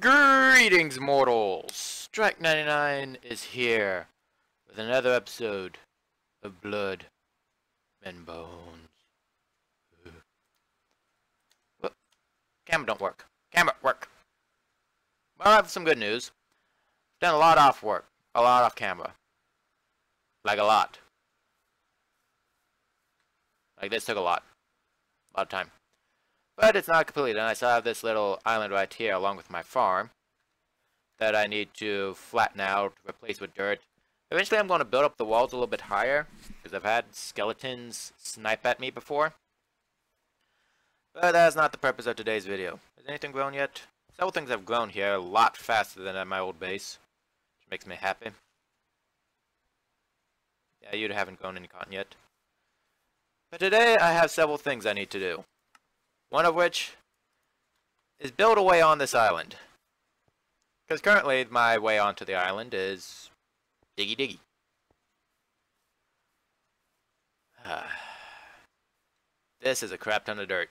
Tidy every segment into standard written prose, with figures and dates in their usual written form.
Greetings, mortals! Strike 99 is here with another episode of Blood and Bones. Whoop. Camera don't work. Camera, work! Well, I have some good news. Done a lot off work. A lot off camera. Like a lot. Like this took a lot. A lot of time. But it's not completely done. I still have this little island right here along with my farm that I need to flatten out, replace with dirt. Eventually I'm going to build up the walls a little bit higher because I've had skeletons snipe at me before. But that's not the purpose of today's video. Has anything grown yet? Several things have grown here a lot faster than at my old base, which makes me happy. Yeah, you haven't grown any cotton yet. But today I have several things I need to do. One of which is build a way on this island. Because currently my way onto the island is diggy. This is a crap ton of dirt.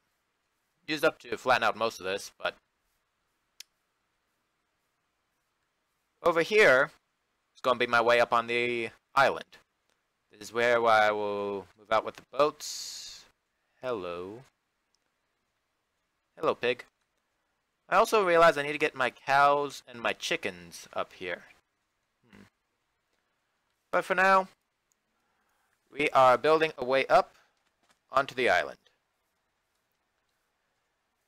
Used up to flatten out most of this, but over here it's going to be my way up on the island. This is where I will move out with the boats. Hello. Hello, pig. I also realized I need to get my cows and my chickens up here. But for now, we are building a way up onto the island.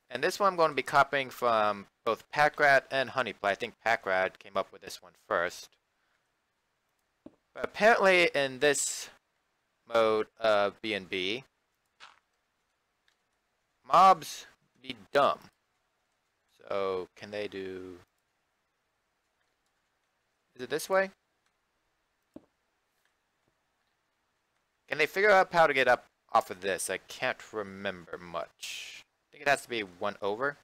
And this one I'm going to be copying from both Packrat and Honeyplay. I think Packrat came up with this one first. But apparently in this mode of B&B, mobs be dumb. So can they do, is it this way? Can they figure out how to get up off of this? I can't remember much. I think it has to be one over.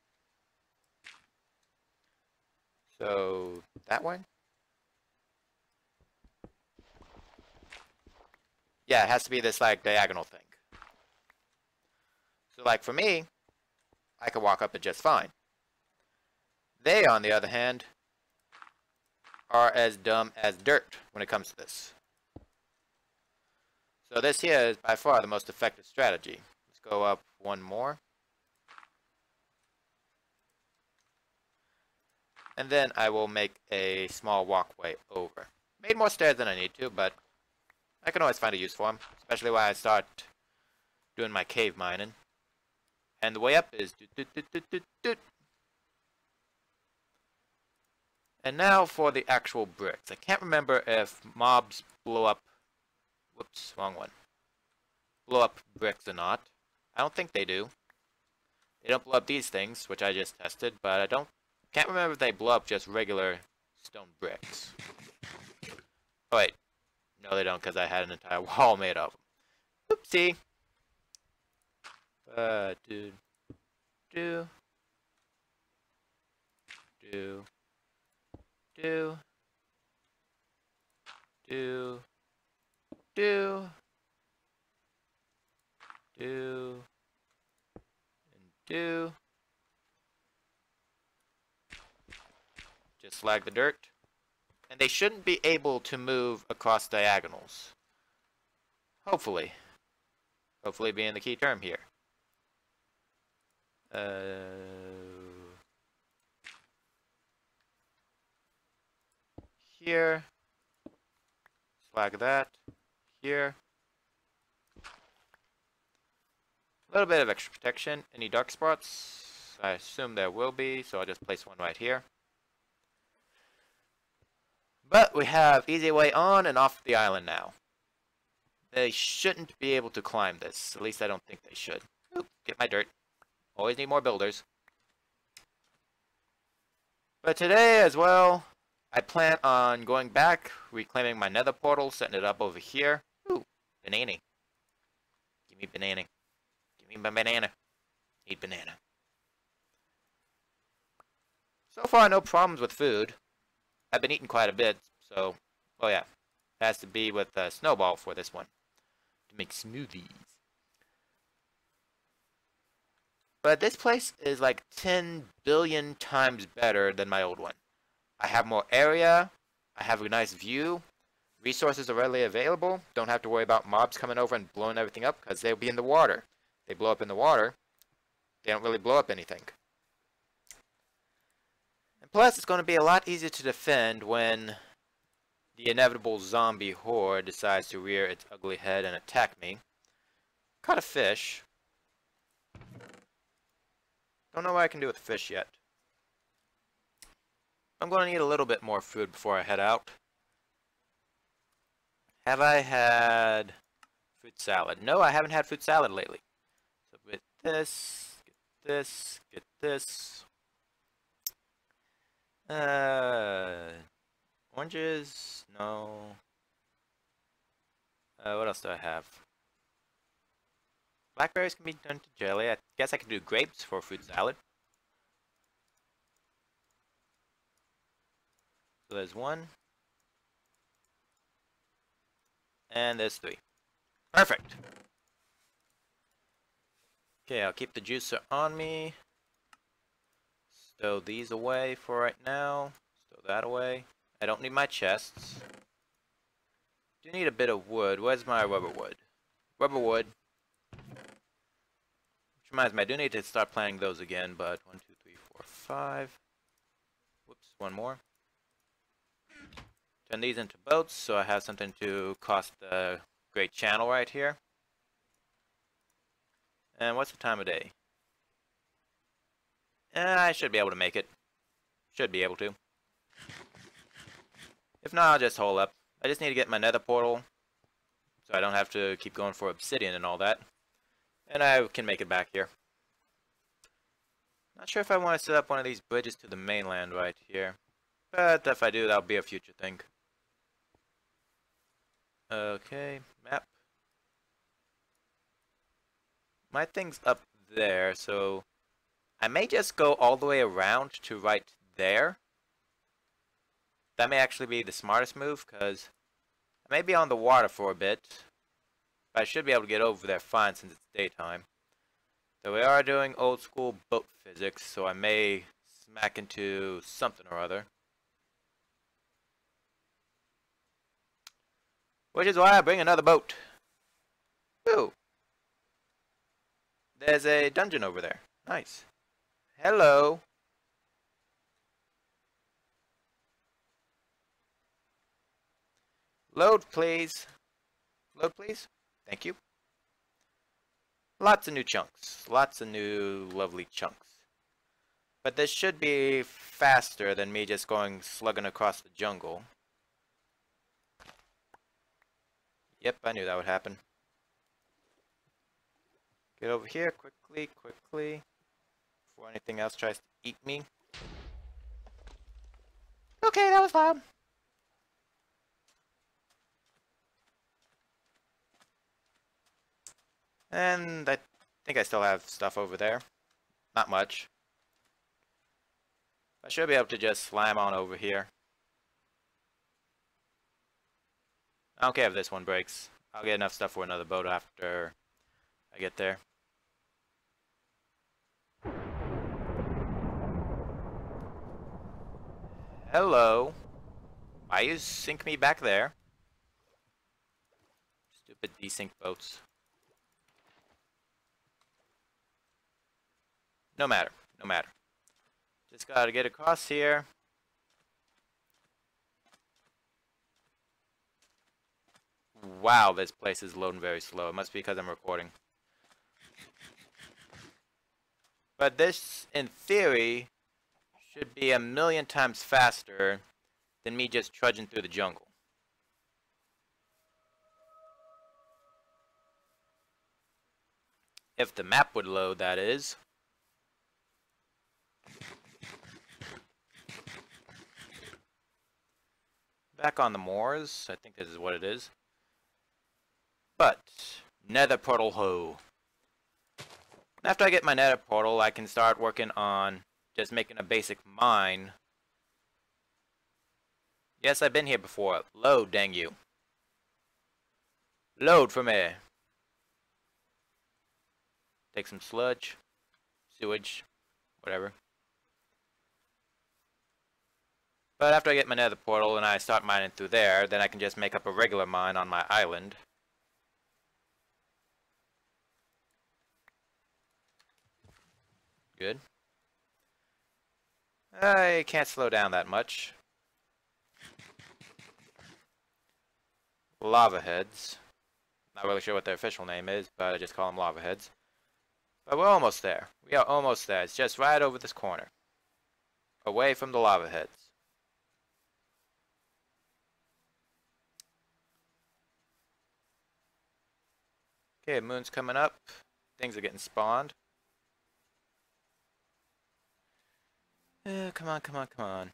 So that one? Yeah, it has to be this like diagonal thing. So like for me, I could walk up it just fine. They, on the other hand, are as dumb as dirt when it comes to this. So this here is by far the most effective strategy. Let's go up one more. And then I will make a small walkway over. Made more stairs than I need to, but I can always find a use for them. Especially when I start doing my cave mining. And the way up is doot. And now for the actual bricks. I can't remember if mobs blow up, whoops, wrong one, blow up bricks or not. I don't think they do. They don't blow up these things, which I just tested, but I can't remember if they blow up just regular stone bricks. Oh wait, no they don't, because I had an entire wall made of them. Oopsie. Do. Just slag the dirt. And they shouldn't be able to move across diagonals. Hopefully. Hopefully being the key term here. Here, slag that, here, a little bit of extra protection. Any dark spots? I assume there will be, so I'll just place one right here. But we have easy way on and off the island now. They shouldn't be able to climb this, at least I don't think they should. Oop, get my dirt. Always need more builders. But today as well, I plan on going back, reclaiming my nether portal, setting it up over here. Ooh, banana. Give me banana. Give me my banana. Need banana. So far, no problems with food. I've been eating quite a bit, so, oh yeah. It has to be with Snowball for this one. To make smoothies. But this place is like 10 billion times better than my old one. I have more area. I have a nice view. Resources are readily available. Don't have to worry about mobs coming over and blowing everything up because they'll be in the water. They blow up in the water. They don't really blow up anything. And plus, it's going to be a lot easier to defend when the inevitable zombie horde decides to rear its ugly head and attack me. Caught a fish. Don't know what I can do with the fish yet. I'm going to need a little bit more food before I head out. Have I had fruit salad? No, I haven't had fruit salad lately. So with this, get this, get this. Oranges? No. What else do I have? Blackberries can be done to jelly. I guess I can do grapes for fruit salad. So there's one. And there's three. Perfect. Okay, I'll keep the juicer on me. Stow these away for right now. Stow that away. I don't need my chests. Do need a bit of wood. Where's my rubber wood? Rubber wood. Which reminds me, I do need to start planting those again, but 1, 2, 3, 4, 5. Whoops, one more. Turn these into boats, so I have something to cross the Great Channel right here. And what's the time of day? I should be able to make it. Should be able to. If not, I'll just hole up. I just need to get my nether portal, so I don't have to keep going for obsidian and all that. And I can make it back here. Not sure if I want to set up one of these bridges to the mainland right here. But if I do, that'll be a future thing. Okay, map. My thing's up there, so I may just go all the way around to right there. That may actually be the smartest move, because I may be on the water for a bit. But I should be able to get over there fine since it's daytime. So we are doing old school boat physics, so I may smack into something or other. Which is why I bring another boat. Ooh. There's a dungeon over there. Nice. Hello. Load, please. Load, please. Thank you. Lots of new chunks. Lots of new lovely chunks. But this should be faster than me just going slugging across the jungle. Yep, I knew that would happen. Get over here quickly, quickly. Before anything else tries to eat me. Okay, that was loud. And I think I still have stuff over there. Not much. I should be able to just slam on over here. I don't care if this one breaks. I'll get enough stuff for another boat after I get there. Hello. Why you sink me back there? Stupid desync boats. No matter. No matter. Just gotta get across here. Wow, this place is loading very slow. It must be because I'm recording. But this, in theory, should be 1,000,000 times faster than me just trudging through the jungle. If the map would load, that is. Back on the moors, I think this is what it is. But, nether portal ho. After I get my nether portal, I can start working on just making a basic mine. Yes, I've been here before. Load, dang you. Load for me. Take some sludge. sewage, whatever. But after I get my nether portal and I start mining through there, then I can just make up a regular mine on my island. Good. I can't slow down that much. Lava heads. Not really sure what their official name is, but I just call them lava heads. But we're almost there. We are almost there. It's just right over this corner. Away from the lava heads. Okay, moon's coming up. Things are getting spawned. Come on, come on, come on.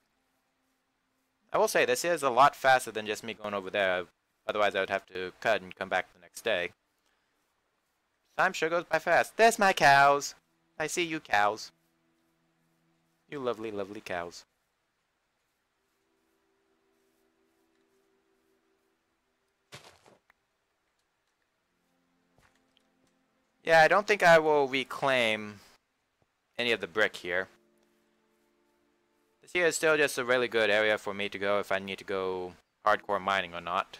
I will say, this is a lot faster than just me going over there. Otherwise, I would have to cut and come back the next day. Time sure goes by fast. There's my cows! I see you, cows. You lovely, lovely cows. Yeah, I don't think I will reclaim any of the brick here. This here is still just a really good area for me to go if I need to go hardcore mining or not.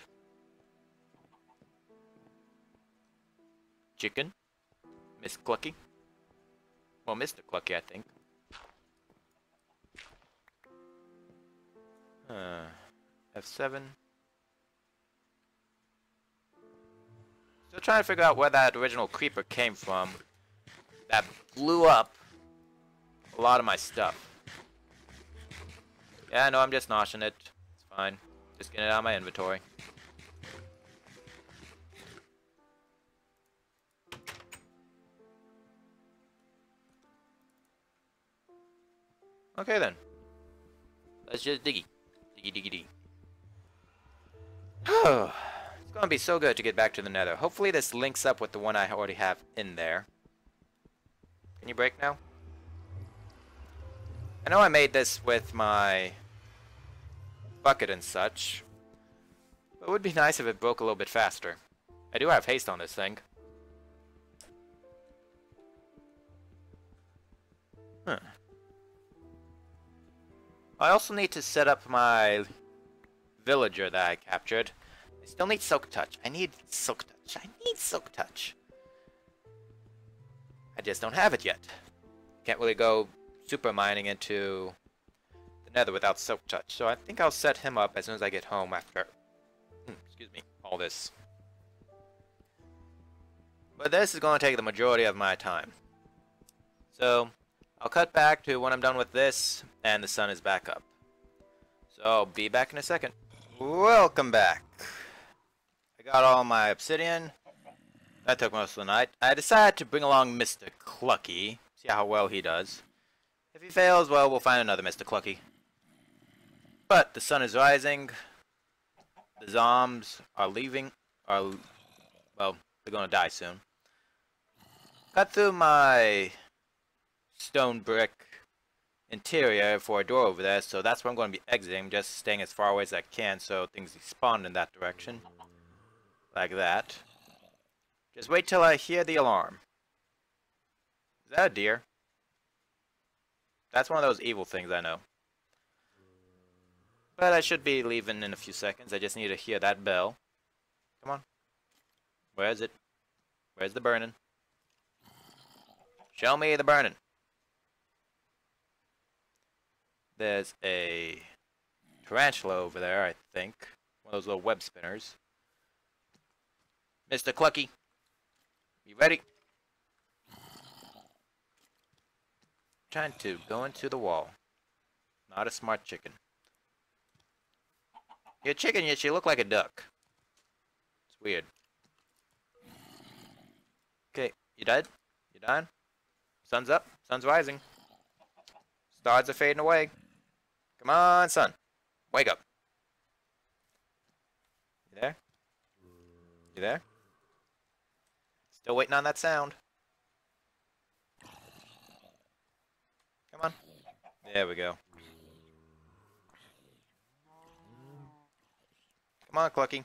Chicken. Miss Clucky. Well, Mr. Clucky, I think. F7. Still trying to figure out where that original creeper came from that blew up a lot of my stuff. Yeah, no, I'm just noshing it. It's fine. Just getting it out of my inventory. Okay then. Let's just diggy. Diggy, diggy, diggy. Oh. It's gonna be so good to get back to the nether. Hopefully this links up with the one I already have in there. Can you break now? I know I made this with my bucket and such, but it would be nice if it broke a little bit faster. I do have haste on this thing. Huh. I also need to set up my villager that I captured. I still need Silk Touch. I need Silk Touch. I need Silk Touch. I just don't have it yet. Can't really go super mining into the nether without Silk Touch. So I think I'll set him up as soon as I get home after, excuse me, all this. But this is going to take the majority of my time. So I'll cut back to when I'm done with this and the sun is back up. So I'll be back in a second. Welcome back. I got all my obsidian. That took most of the night. I decided to bring along Mr. Clucky. See how well he does. If he fails, well, we'll find another Mr. Clucky. But the sun is rising. The zombs are leaving. Well, they're going to die soon. Cut through my stone brick interior for a door over there, so that's where I'm going to be exiting. Just staying as far away as I can so things spawn in that direction. Like that. Just wait till I hear the alarm. Is that a deer? That's one of those evil things, I know. But I should be leaving in a few seconds. I just need to hear that bell. Come on. Where is it? Where's the burning? Show me the burning. There's a tarantula over there, I think. One of those little web spinners. Mr. Clucky, you ready? Trying to go into the wall. Not a smart chicken. You're a chicken, yet you look like a duck. It's weird. Okay, you dead? You done? Sun's up. Sun's rising. Stars are fading away. Come on, sun. Wake up. You there? You there? Still waiting on that sound. Come on. There we go. Come on, Clucky.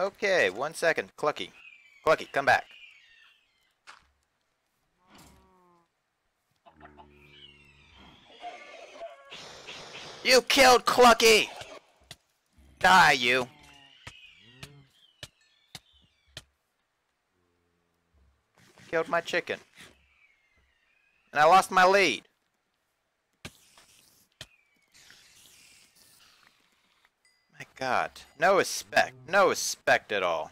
Okay, 1 second. Clucky. Clucky, come back. You killed Clucky! Die, you. Killed my chicken. And I lost my lead. My God. No respect. No respect at all.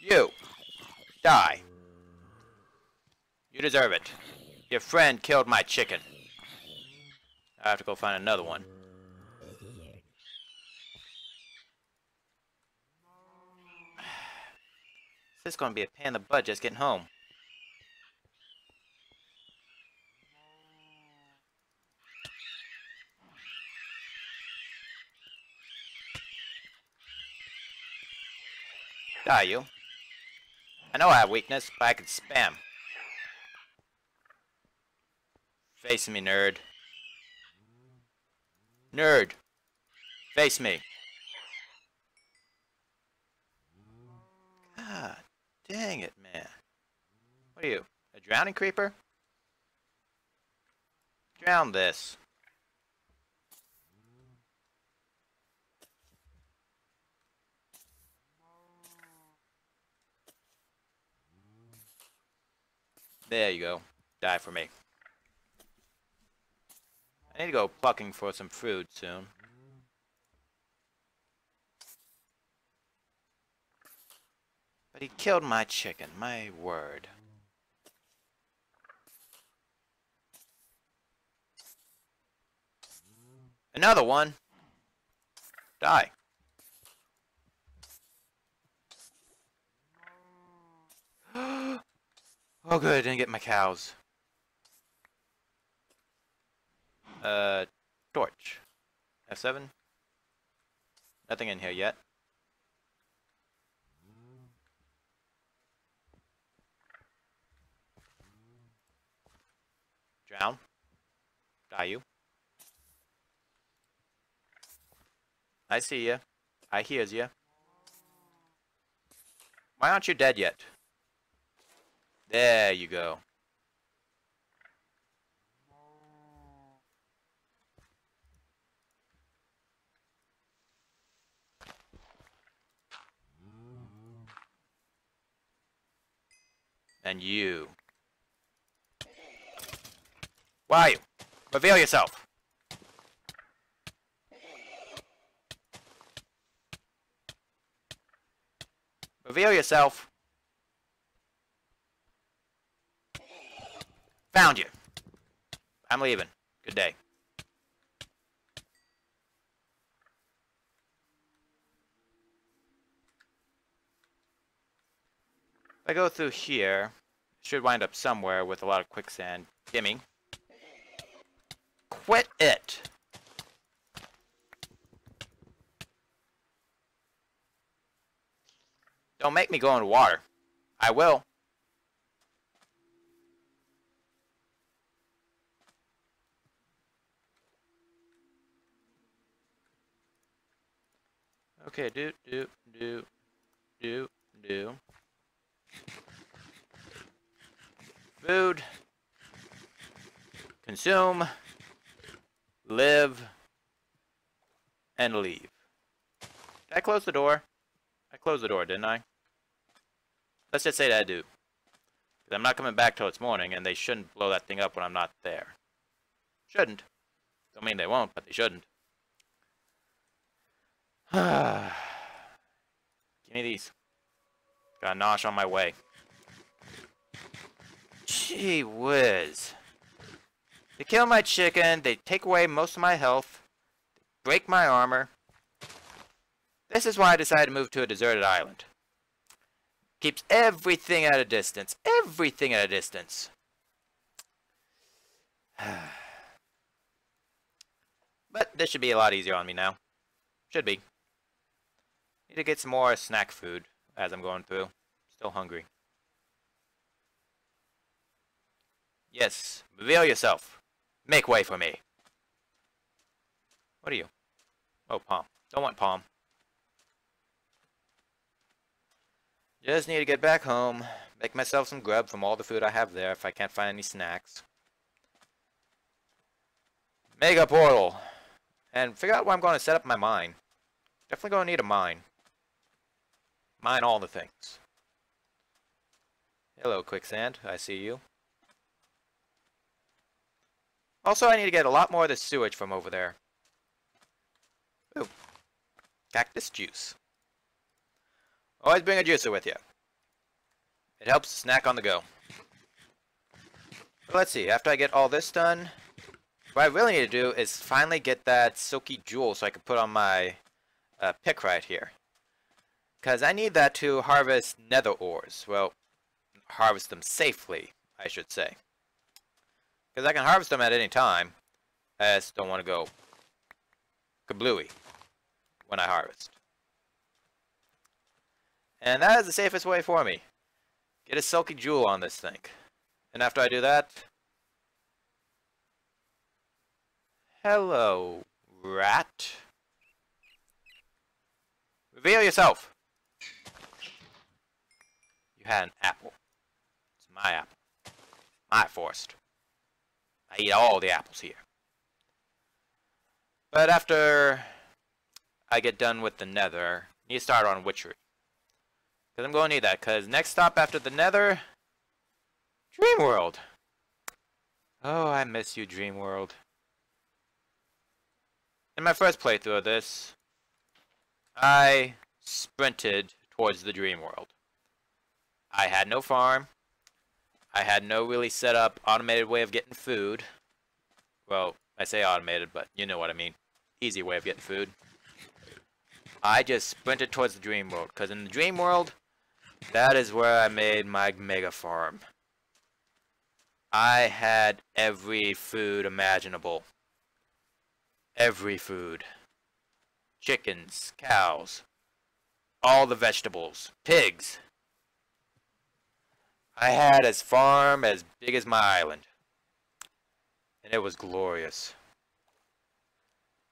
You. Die. You deserve it. Your friend killed my chicken. I have to go find another one. This is going to be a pain in the butt just getting home. Die, you. I know I have weakness, but I can spam. Face me, nerd. Nerd, face me. God dang it, man. What are you, a drowning creeper? Drown this. There you go. Die for me. I need to go plucking for some food soon. But he killed my chicken, my word. Another one! Die. Oh good, I didn't get my cows. Torch. F7. Nothing in here yet. Drown. Die, you. I see ya. I hears ya. Why aren't you dead yet? There you go. And you. Why are you? Reveal yourself. Reveal yourself. Found you. I'm leaving. Good day. If I go through here, I should wind up somewhere with a lot of quicksand. Gimme. Quit it! Don't make me go in water. I will. Okay, do. Food, consume, live, and leave. Did I close the door? I closed the door, didn't I? Let's just say that I do. Because I'm not coming back till it's morning, and they shouldn't blow that thing up when I'm not there. Shouldn't. Don't mean they won't, but they shouldn't. Give me these. Got a nosh on my way. Gee whiz. They kill my chicken, they take away most of my health, they break my armor. This is why I decided to move to a deserted island. Keeps everything at a distance. Everything at a distance. But this should be a lot easier on me now. Should be. Need to get some more snack food as I'm going through. Still hungry. Yes, reveal yourself. Make way for me. What are you? Oh, palm. Don't want palm. Just need to get back home, make myself some grub from all the food I have there if I can't find any snacks. Mega portal! And figure out where I'm going to set up my mine. Definitely going to need a mine. Mine all the things. Hello, quicksand. I see you. Also, I need to get a lot more of the sewage from over there. Ooh. Cactus juice. Always bring a juicer with you. It helps snack on the go. But let's see. After I get all this done, what I really need to do is finally get that silky jewel so I can put on my pick right here. Because I need that to harvest nether ores. Well, harvest them safely, I should say. Because I can harvest them at any time. I just don't want to go kablooey when I harvest. And that is the safest way for me. Get a silky jewel on this thing. And after I do that... Hello, rat. Reveal yourself. You had an apple. It's my apple. My forest. I eat all the apples here. But after I get done with the nether, I need to start on witchery. Because I'm going to need that. Because next stop after the nether, Dreamworld. Oh, I miss you, Dreamworld. In my first playthrough of this, I sprinted towards the dream world. I had no farm. I had no really set up automated way of getting food. Well, I say automated, but you know what I mean. Easy way of getting food. I just sprinted towards the dream world, because in the dream world, that is where I made my mega farm. I had every food imaginable. Every food. Chickens, cows, all the vegetables, pigs. I had a farm as big as my island. And it was glorious.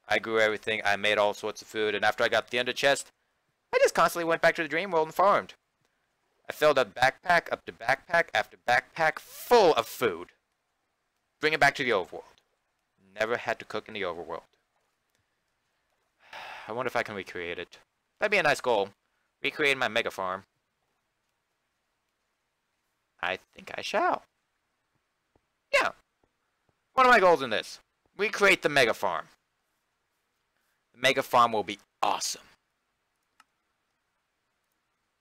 I grew everything, I made all sorts of food, and after I got the ender chest, I just constantly went back to the dream world and farmed. I filled up backpack up to backpack after backpack full of food. Bring it back to the overworld. Never had to cook in the overworld. I wonder if I can recreate it. That'd be a nice goal. Recreate my mega farm. I think I shall. Yeah. One of my goals in this. Recreate the mega farm. The mega farm will be awesome.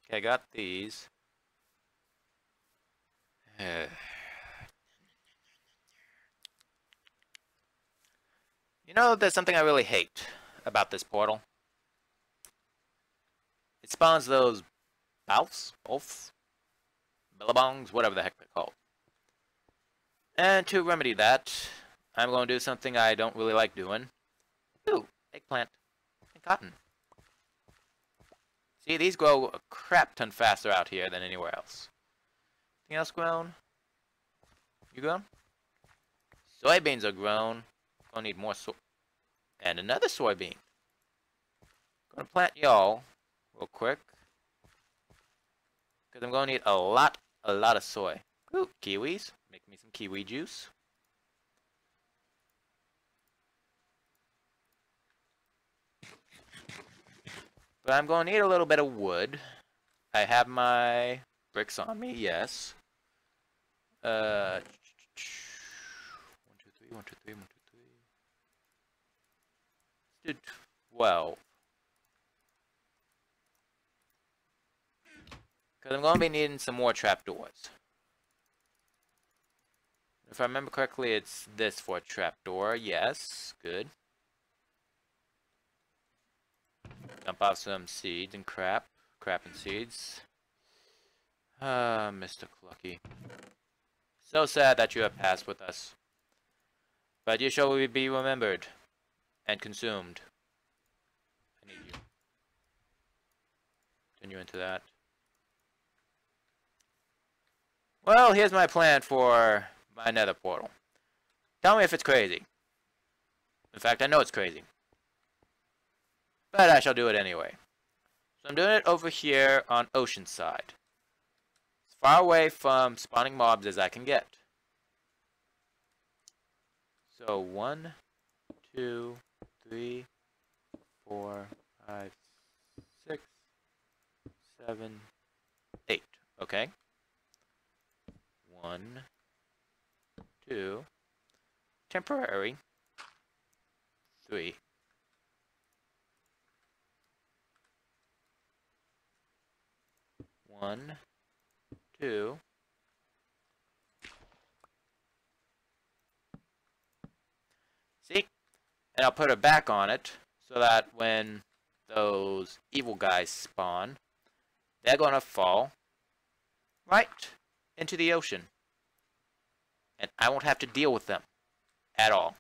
Okay, I got these. You know, there's something I really hate about this portal. It spawns those balfs, millabongs, whatever the heck they're called. And to remedy that, I'm going to do something I don't really like doing. Ooh, eggplant and cotton. See, these grow a crap ton faster out here than anywhere else. Anything else grown? You grown? Soybeans are grown. Gonna need more soy. And another soybean. Gonna plant y'all real quick. Because I'm gonna need a lot of soy. Ooh, kiwis. Make me some kiwi juice. But I'm gonna need a little bit of wood. I have my bricks on me, yes. 1, 2, 3, 1, 2, 3, 1, 2. 12. Because I'm going to be needing some more trapdoors. If I remember correctly, it's this for a trapdoor. Yes, good. Dump off some seeds and crap. Crap and seeds. Ah, Mr. Clucky. So sad that you have passed with us. But you shall be remembered. And consumed. I need you. Turn you into that. Well, here's my plan for my nether portal. Tell me if it's crazy. In fact, I know it's crazy. But I shall do it anyway. So I'm doing it over here on Oceanside. As far away from spawning mobs as I can get. So 1, 2, 3, 4, 5, 6, 7, 8. Okay. 1, 2. Temporary. 3. One, two, see? And I'll put her back on it so that when those evil guys spawn, they're gonna fall right into the ocean. And I won't have to deal with them at all.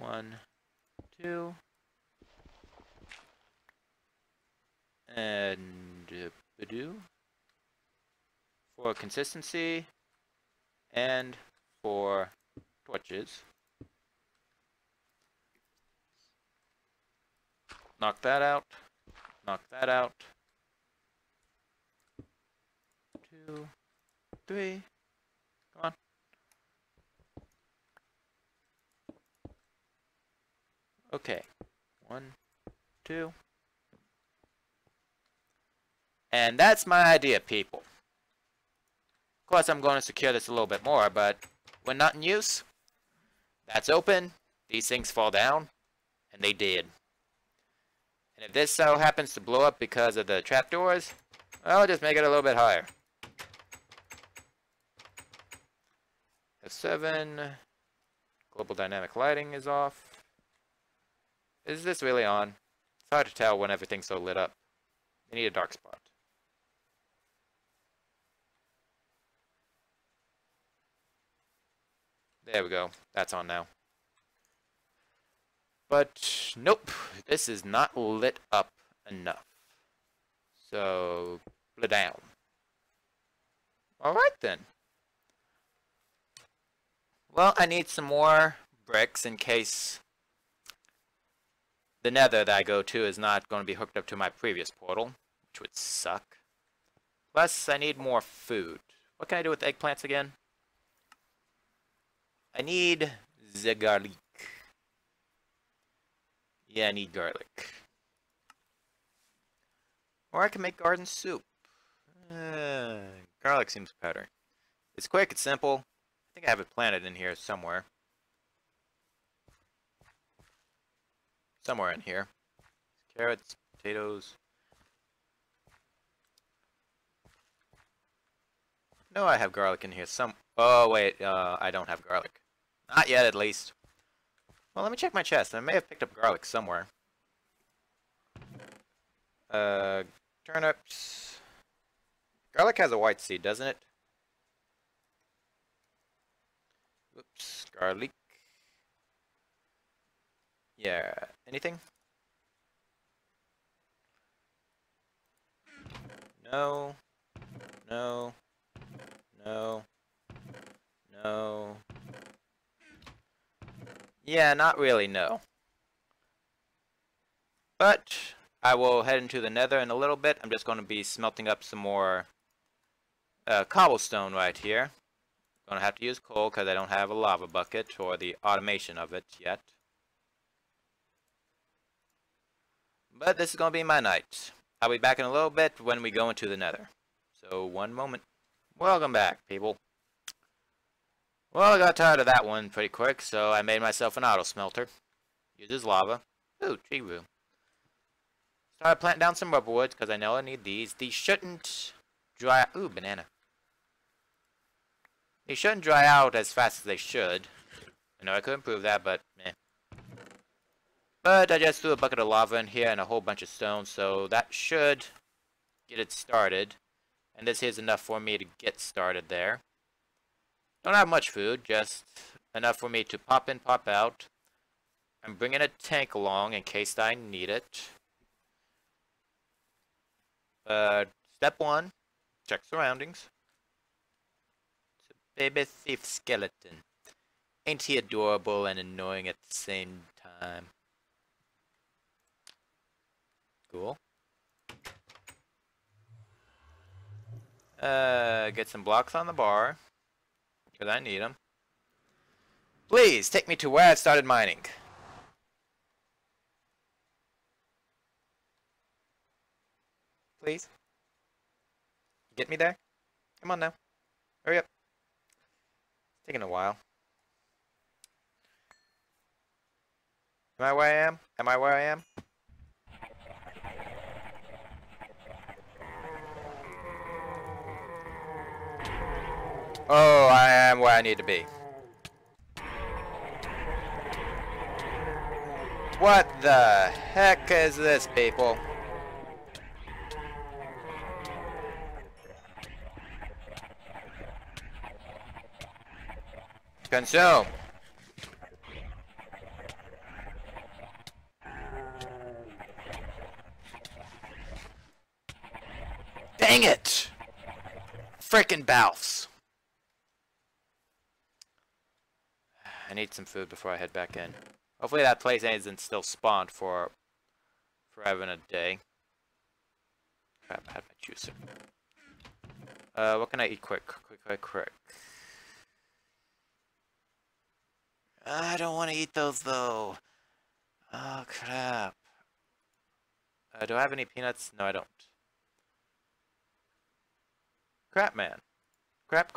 One, two, and Badoo for consistency and for torches. Knock that out, knock that out. 2, 3, come on. Okay, 1, 2. And that's my idea, people. Of course, I'm going to secure this a little bit more, but when not in use, that's open, these things fall down, and they did. And if this so happens to blow up because of the trapdoors, well, just make it a little bit higher. F7, global dynamic lighting is off. Is this really on? It's hard to tell when everything's so lit up. They need a dark spot. There we go. That's on now. But nope, this is not lit up enough. So, split down. Alright then. Well, I need some more bricks in case the nether that I go to is not going to be hooked up to my previous portal, which would suck. Plus, I need more food. What can I do with eggplants again? I need the garlic. Yeah, I need garlic. Or I can make garden soup. Garlic seems better. It's quick, it's simple. I think I have it planted in here somewhere. Somewhere in here. Carrots, potatoes. No, I have garlic in here. Oh, wait. I don't have garlic. Not yet, at least. Well, let me check my chest. I may have picked up garlic somewhere. Turnips. Garlic has a white seed, doesn't it? Oops. Garlic. Yeah, anything? No. No. No. No. Yeah, not really, no. But I will head into the nether in a little bit. I'm just going to be smelting up some more cobblestone right here. I'm going to have to use coal because I don't have a lava bucket or the automation of it yet. But this is going to be my night. I'll be back in a little bit when we go into the nether. So, one moment. Welcome back, people. Well, I got tired of that one pretty quick, so I made myself an auto smelter. Uses lava. Ooh, tree room. Started planting down some rubberwoods because I know I need these. These shouldn't dry out. Ooh, banana. They shouldn't dry out as fast as they should. I know I could improve that, but meh. But I just threw a bucket of lava in here and a whole bunch of stone, so that should get it started. And this here's enough for me to get started there. Don't have much food, just enough for me to pop in, pop out. I'm bringing a tank along in case I need it. Step 1, Check surroundings. It's a baby thief skeleton. Ain't he adorable and annoying at the same time? Cool. Get some blocks on the bar, because I need them. Please, take me to where I started mining. Please? Get me there? Come on now. Hurry up. It's taking a while. Am I where I am? Am I where I am? Oh, I am where I need to be. What the heck is this, people? Consume. Dang it! Frickin' Balfs. I need some food before I head back in. Hopefully that place isn't still spawned for forever and a day. Crap, I had my juicer. What can I eat quick? Quick. I don't want to eat those though. Oh crap. Do I have any peanuts? No, I don't. Crap, man. Crap.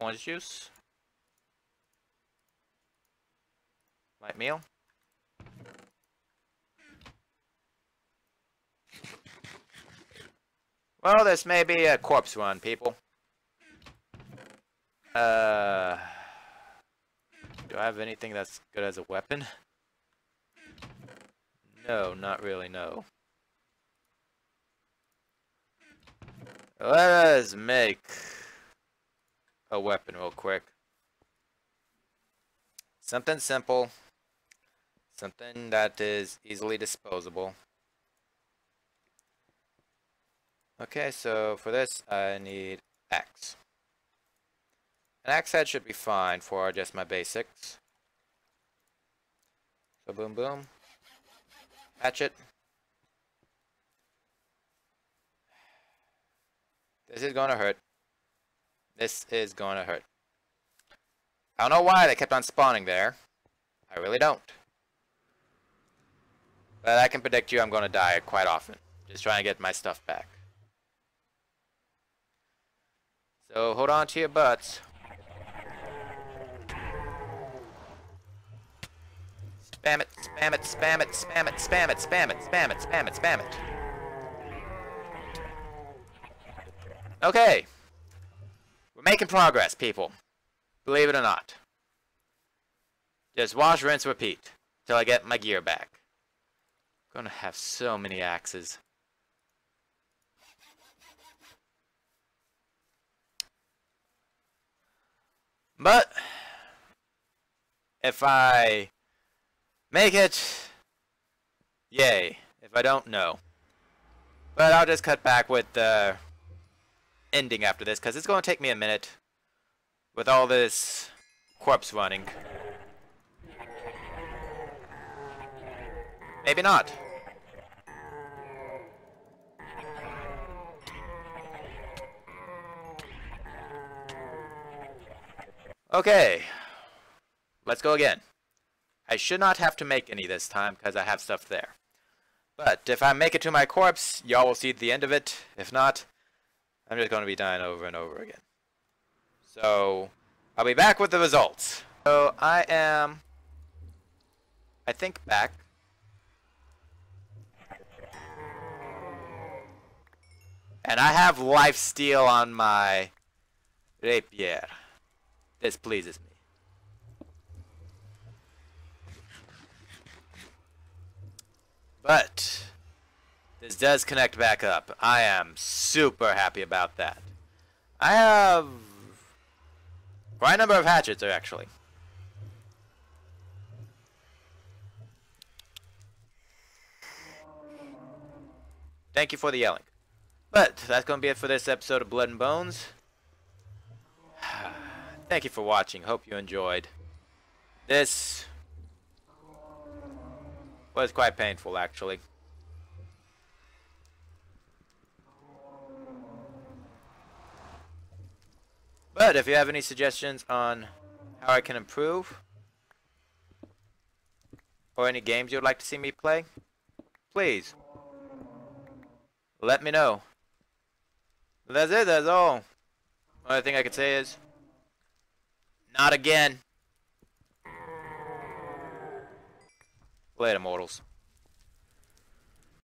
Orange juice. Light meal. Well, this may be a corpse run, people. Do I have anything that's good as a weapon? No, not really, no. Let us make a weapon real quick. Something simple. Something that is easily disposable. Okay, so for this I need axe. An axe head should be fine for just my basics. So boom boom. Hatchet. This is gonna hurt. This is gonna hurt. I don't know why they kept on spawning there. I really don't. But I can predict you I'm gonna die quite often. Just trying to get my stuff back. So hold on to your butts. Spam it. Okay. We're making progress, people. Believe it or not. Just wash, rinse, repeat. Till I get my gear back. I'm gonna have so many axes. But if I make it, yay. If I don't, no. But I'll just cut back with the ending after this, because it's going to take me a minute with all this corpse running. Maybe not. Okay, let's go again. I should not have to make any this time because I have stuff there. But if I make it to my corpse, y'all will see the end of it. If not, I'm just going to be dying over and over again. So, I'll be back with the results. So, I am, I think, back. And I have lifesteal on my rapier. This pleases me. But this does connect back up. I am super happy about that. I have quite a number of hatchets, actually. Thank you for the yelling. But that's going to be it for this episode of Blood and Bones. Thank you for watching. Hope you enjoyed. This was quite painful, actually. But if you have any suggestions on how I can improve, or any games you would like to see me play, please let me know. That's it, that's all. Only thing I can say is, not again. Later, mortals.